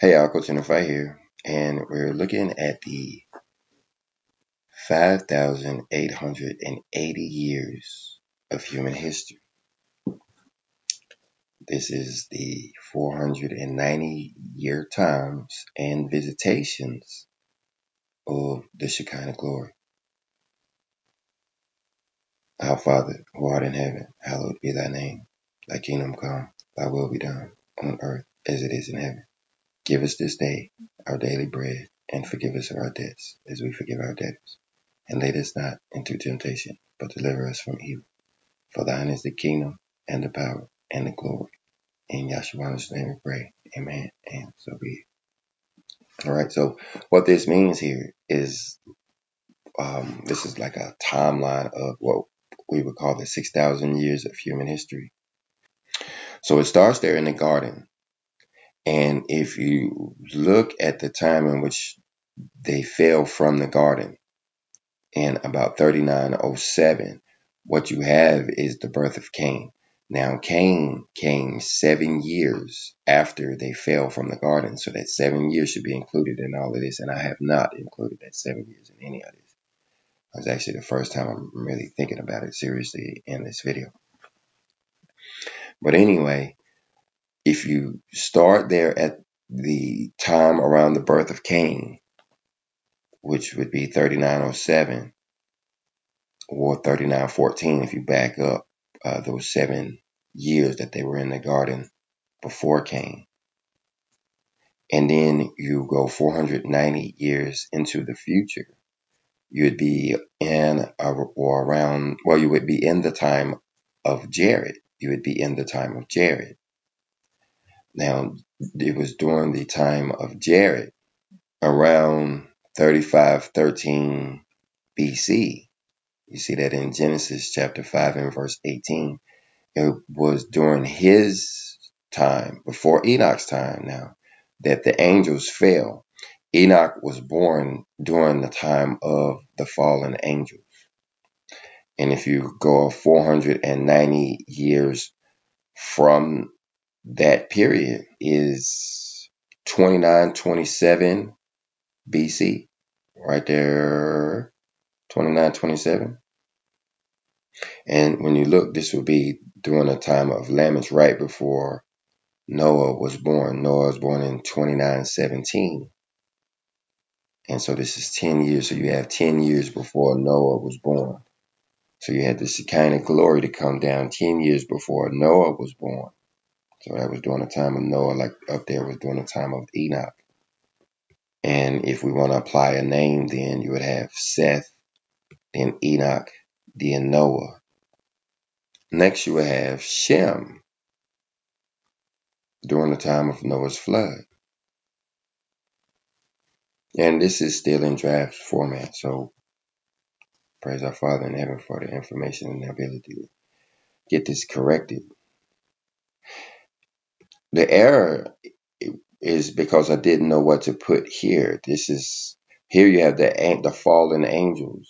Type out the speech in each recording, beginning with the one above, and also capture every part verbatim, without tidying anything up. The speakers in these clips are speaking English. Hey y'all, Coach in the Fight here, and we're looking at the five thousand eight hundred eighty years of human history. This is the four hundred ninety year times and visitations of the Shekinah glory. Our Father, who art in heaven, hallowed be thy name. Thy kingdom come, thy will be done, on earth as it is in heaven. Give us this day our daily bread, and forgive us our debts, as we forgive our debtors. And lead us not into temptation, but deliver us from evil. For thine is the kingdom, and the power, and the glory. In Yahshua's name we pray. Amen. And so be it. All right, so what this means here is, um, this is like a timeline of what we would call the six thousand years of human history. So it starts there in the garden. And if you look at the time in which they fell from the garden in about thirty-nine oh seven, what you have is the birth of Cain. Now, Cain came seven years after they fell from the garden. So that seven years should be included in all of this. And I have not included that seven years in any of this. It's actually the first time I'm really thinking about it seriously in this video. But anyway, if you start there at the time around the birth of Cain, which would be thirty-nine oh seven or thirty-nine fourteen, if you back up uh, those seven years that they were in the garden before Cain, and then you go four hundred ninety years into the future, you'd be in a, or around, well, you would be in the time of Jared. You would be in the time of Jared. Now, it was during the time of Jared, around thirty-five thirteen B C. You see that in Genesis chapter five and verse eighteen. It was during his time, before Enoch's time now, that the angels fell. Enoch was born during the time of the fallen angels. And if you go four hundred ninety years from that period is twenty-nine twenty-seven B C, right there, twenty-nine twenty-seven. And when you look, this would be during the time of Laman, right before Noah was born. Noah was born in twenty-nine seventeen. And so this is ten years. So you have ten years before Noah was born. So you had the Shekinah glory to come down ten years before Noah was born. So that was during the time of Noah, like up there was during the time of Enoch. And if we want to apply a name, then you would have Seth, then Enoch, then Noah. Next, you would have Shem during the time of Noah's flood. And this is still in draft format. So praise our Father in heaven for the information and the ability to get this corrected. The error is because I didn't know what to put here. This is, here you have the, the fallen angels.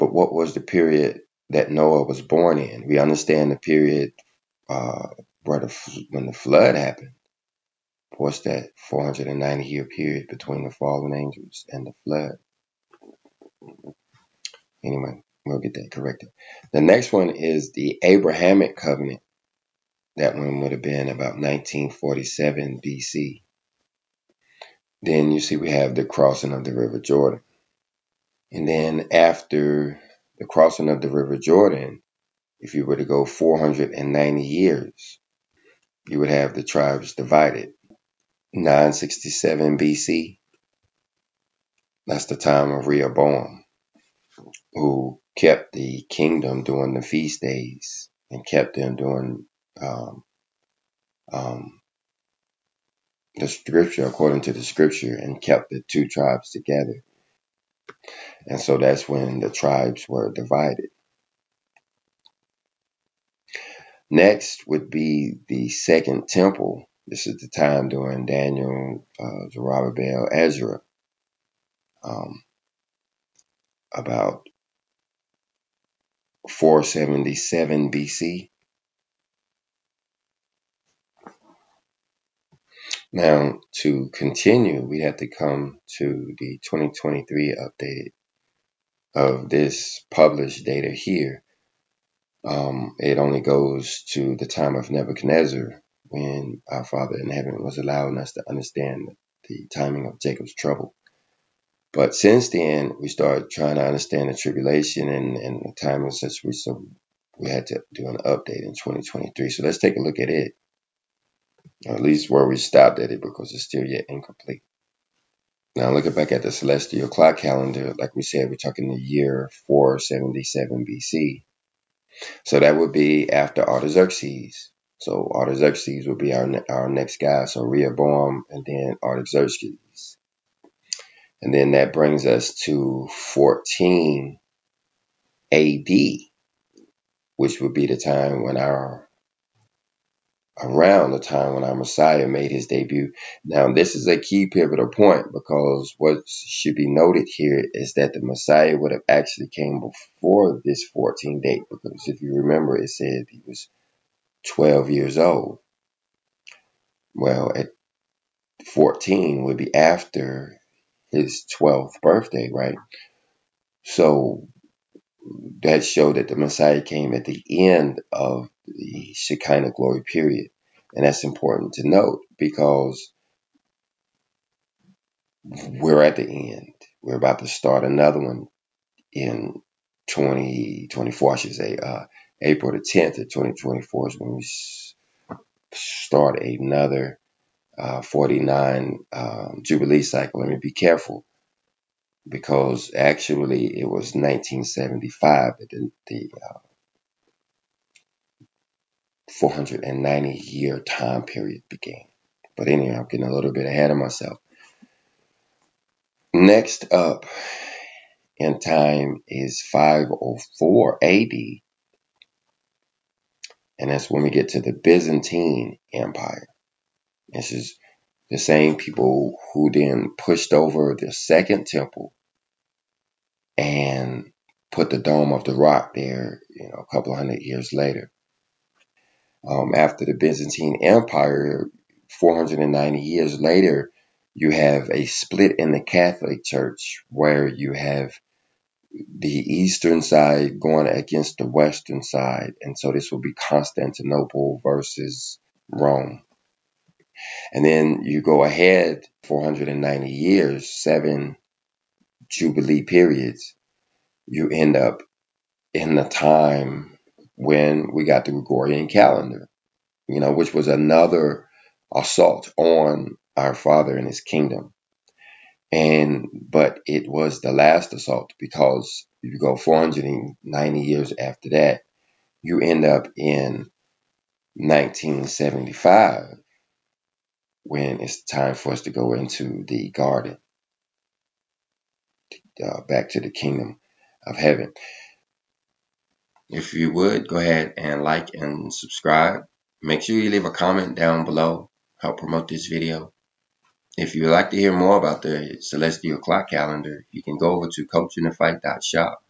But what was the period that Noah was born in? We understand the period uh, where the, when the flood happened. What's that four hundred ninety year period between the fallen angels and the flood? Anyway, we'll get that corrected. The next one is the Abrahamic covenant. That one would have been about nineteen forty-seven B C. Then you see we have the crossing of the River Jordan. And then after the crossing of the River Jordan, if you were to go four hundred ninety years, you would have the tribes divided. nine sixty-seven B C, that's the time of Rehoboam, who kept the kingdom during the feast days and kept them during Um, um, the scripture, according to the scripture, and kept the two tribes together. And so that's when the tribes were divided. Next would be the Second Temple. This is the time during Daniel, uh, Zerubbabel, Ezra, um, about four seventy-seven B C. Now, to continue, we have to come to the twenty twenty-three update of this published data here. Um, it only goes to the time of Nebuchadnezzar, when our Father in Heaven was allowing us to understand the timing of Jacob's trouble. But since then, we started trying to understand the tribulation and, and the timing of such. We, so we had to do an update in twenty twenty-three. So let's take a look at it, or at least where we stopped at it, because it's still yet incomplete. Now, looking back at the celestial clock calendar, like we said, we're talking the year four seventy-seven B C. So that would be after Artaxerxes. So Artaxerxes would be our, ne our next guy. So Rehoboam and then Artaxerxes. And then that brings us to fourteen A D, which would be the time when our, around the time when our Messiah made his debut. Now, this is a key pivotal point, because what should be noted here is that the Messiah would have actually came before this fourteen date, because if you remember, it said he was twelve years old. Well, at fourteen would be after his twelfth birthday, right? So that showed that the Messiah came at the end of the Shekinah glory period. And that's important to note, because we're at the end. We're about to start another one in twenty twenty-four, I should say. Uh, April the tenth of twenty twenty-four is when we start another Uh, forty-nine um, Jubilee cycle. Let me be careful, because actually it was nineteen seventy-five that the, the uh, four hundred ninety year time period began. But anyway, I'm getting a little bit ahead of myself. Next up in time is five oh four A D, and that's when we get to the Byzantine Empire. This is the same people who then pushed over the Second Temple and put the Dome of the Rock there, you know, a couple hundred years later. Um, after the Byzantine Empire, four hundred ninety years later, you have a split in the Catholic Church, where you have the eastern side going against the western side. And so this will be Constantinople versus Rome. And then you go ahead four hundred ninety years, seven Jubilee periods. You end up in the time when we got the Gregorian calendar, you know, which was another assault on our Father and his kingdom. And but it was the last assault, because if you go four hundred ninety years after that, you end up in nineteen seventy-five. When it's time for us to go into the garden, uh, back to the kingdom of heaven. If you would, go ahead and like and subscribe. Make sure you leave a comment down below. Help promote this video. If you'd like to hear more about the celestial clock calendar, you can go over to coach in the fight dot shop.